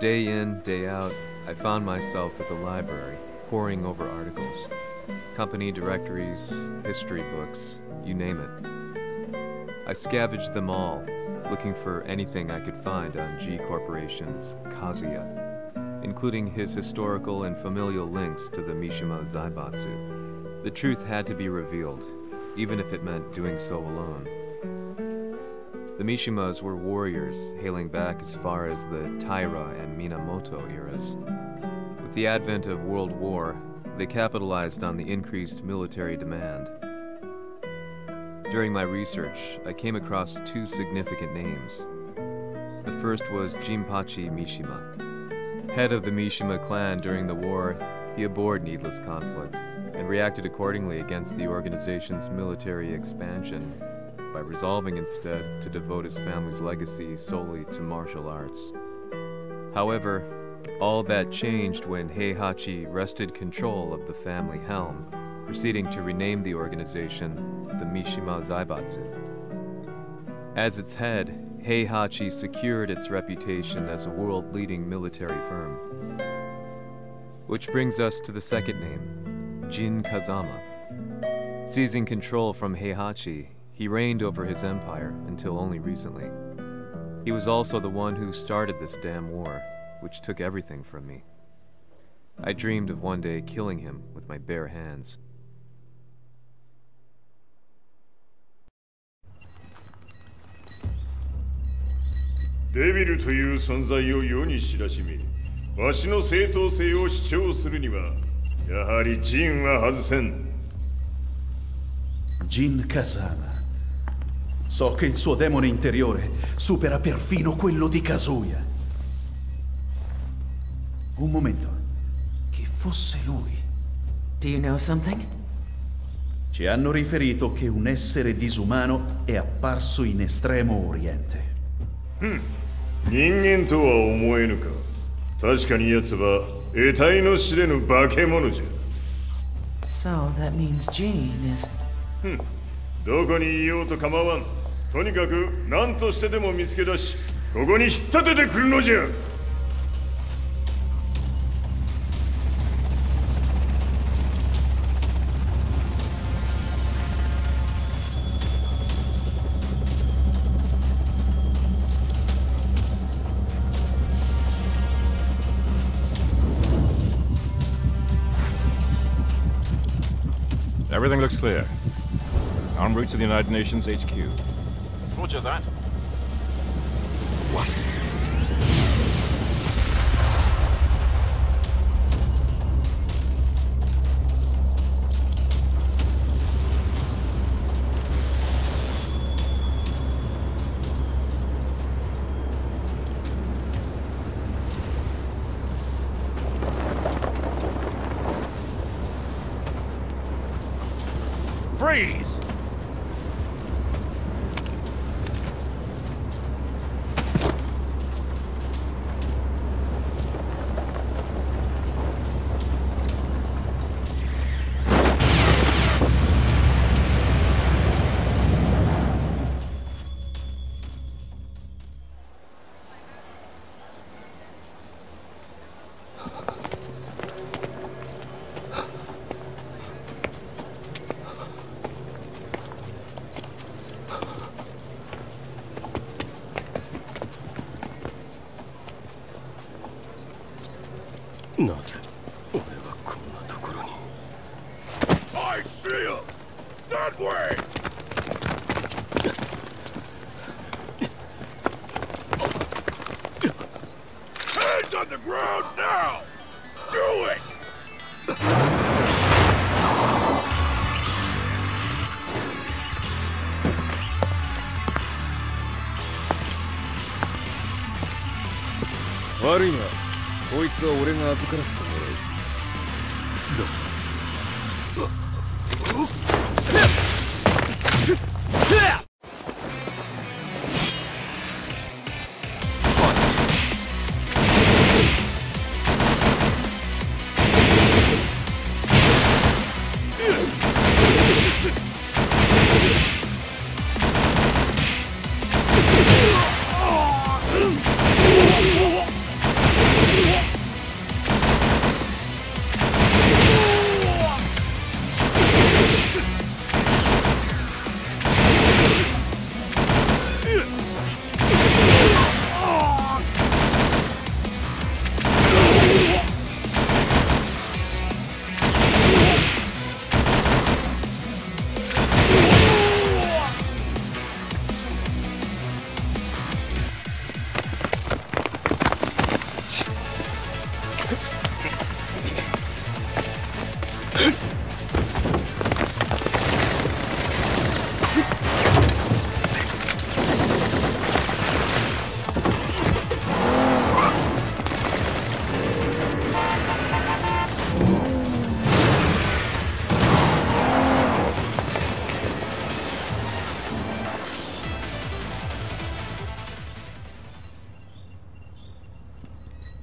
Day in, day out, I found myself at the library, poring over articles. Company directories, history books, you name it. I scavenged them all, looking for anything I could find on G Corporation's Kazuya, including his historical and familial links to the Mishima Zaibatsu. The truth had to be revealed, even if it meant doing so alone. The Mishimas were warriors hailing back as far as the Taira and Minamoto eras. With the advent of World War, they capitalized on the increased military demand. During my research, I came across two significant names. The first was Jinpachi Mishima. Head of the Mishima clan during the war, he abhorred needless conflict and reacted accordingly against the organization's military expansion by resolving instead to devote his family's legacy solely to martial arts. However, all that changed when Heihachi wrested control of the family helm, proceeding to rename the organization the Mishima Zaibatsu. As its head, Heihachi secured its reputation as a world-leading military firm. Which brings us to the second name, Jin Kazama. Seizing control from Heihachi, he reigned over his empire until only recently. He was also the one who started this damn war, which took everything from me. I dreamed of one day killing him with my bare hands. Jin Kazama. So che il suo demone interiore supera perfino quello di Kazuya. Un momento. Che fosse lui? Do you know something? Ci hanno riferito che un essere disumano è apparso in Estremo Oriente.人間とは思えぬか。確かに奴は得体の知れぬ化け物じゃ。So that means Jean is. どこにいようと構わん。とにかく何としてでも見つけ出し、ここに引っ立ててくるのじゃ。Everything looks clear. En route to the United Nations HQ. Roger that. What?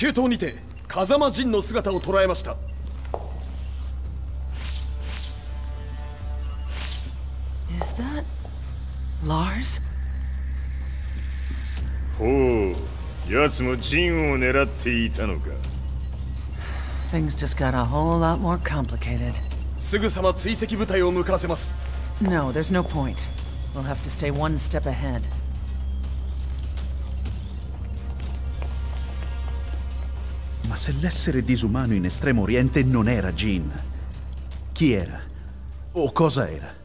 中東にて風間陣の姿を捉えました。Is that Lars? ほう、奴も陣を狙っていたのか。Things just got a whole lot more complicated. すぐさま追跡部隊を向かわせます。No, there's no point. We'll have to stay one step ahead. Ma se l'essere disumano in Estremo Oriente non era Jin, chi era? O cosa era?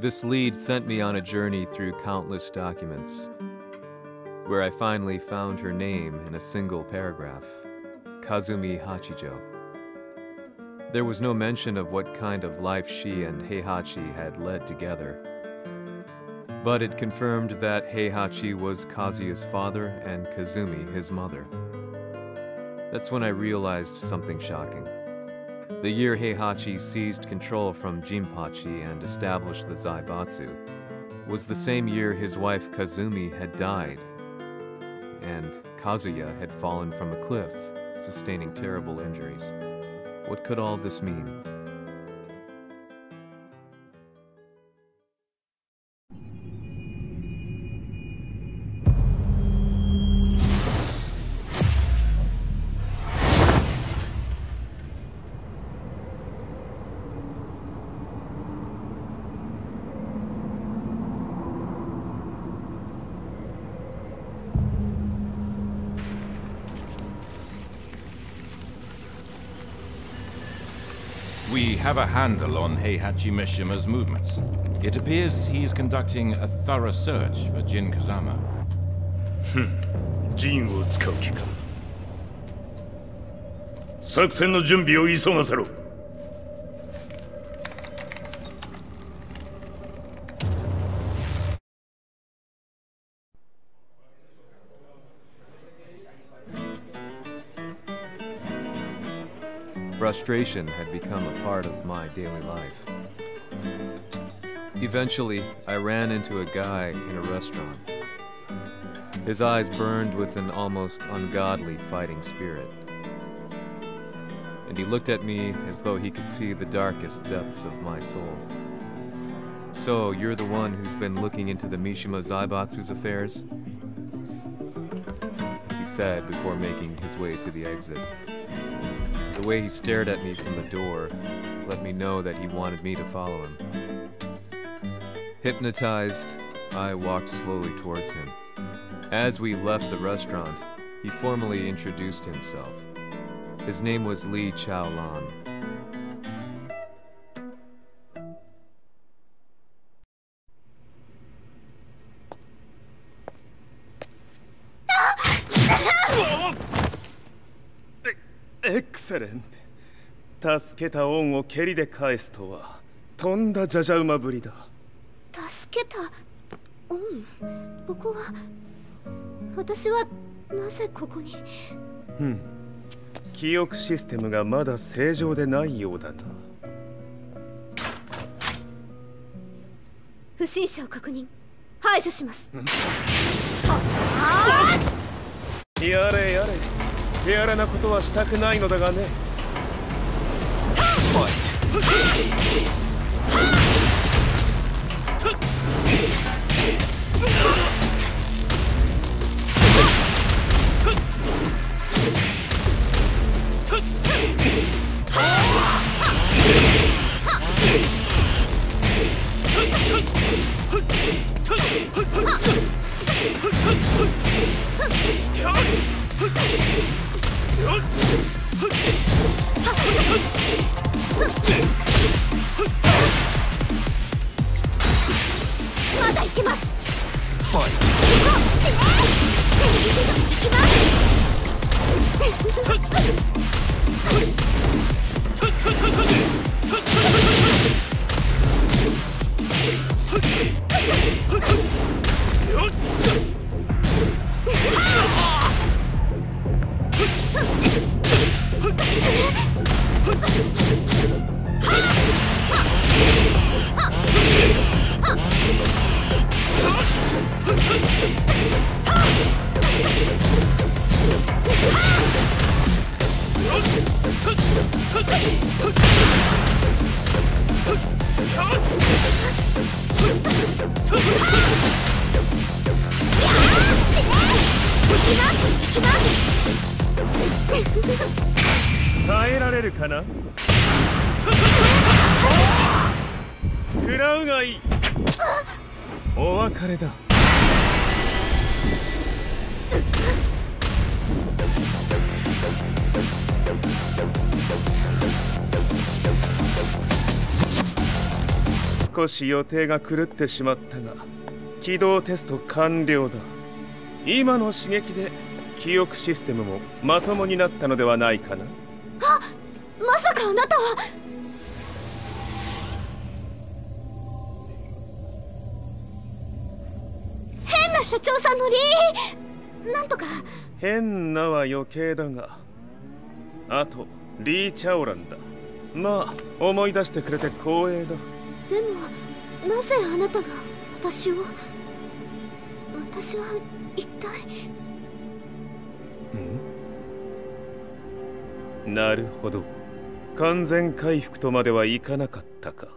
This lead sent me on a journey through countless documents, where I finally found her name in a single paragraph, Kazumi Hachijo. There was no mention of what kind of life she and Heihachi had led together, but it confirmed that Heihachi was Kazuya's father and Kazumi his mother. That's when I realized something shocking. The year Heihachi seized control from Jinpachi and established the Zaibatsu was the same year his wife Kazumi had died, and Kazuya had fallen from a cliff, sustaining terrible injuries. What could all this mean? We have a handle on Heihachi Mishima's movements. It appears he is conducting a thorough search for Jin Kazama. Jin will use it. Prepare the preparations. Frustration had become a part of my daily life. Eventually, I ran into a guy in a restaurant. His eyes burned with an almost ungodly fighting spirit. And he looked at me as though he could see the darkest depths of my soul. So, you're the one who's been looking into the Mishima Zaibatsu's affairs? He said before making his way to the exit. The way he stared at me from the door let me know that he wanted me to follow him. Hypnotized, I walked slowly towards him. As we left the restaurant, he formally introduced himself. His name was Lee Chaolan. Excellent. 助けた恩を蹴りで返すとは、とんだじゃじゃ馬ぶりだ。助けた恩。ここは、私はなぜここに？うん。記憶システムがまだ正常でないようだな。不審者を確認。排除します。やれやれ。 やらなことはしたくないのだがね。Fight. 少し予定が狂ってしまったが、起動テスト完了だ。今の刺激で記憶システムもまともになったのではないかな。あ、まさかあなたは。変な社長さんのリー。なんとか。変なは余計だが、あとリー・チャオランだ。まあ思い出してくれて光栄だ。 でも、なぜあなたが私を…私は一体…なるほど。完全回復とまではいかなかったか。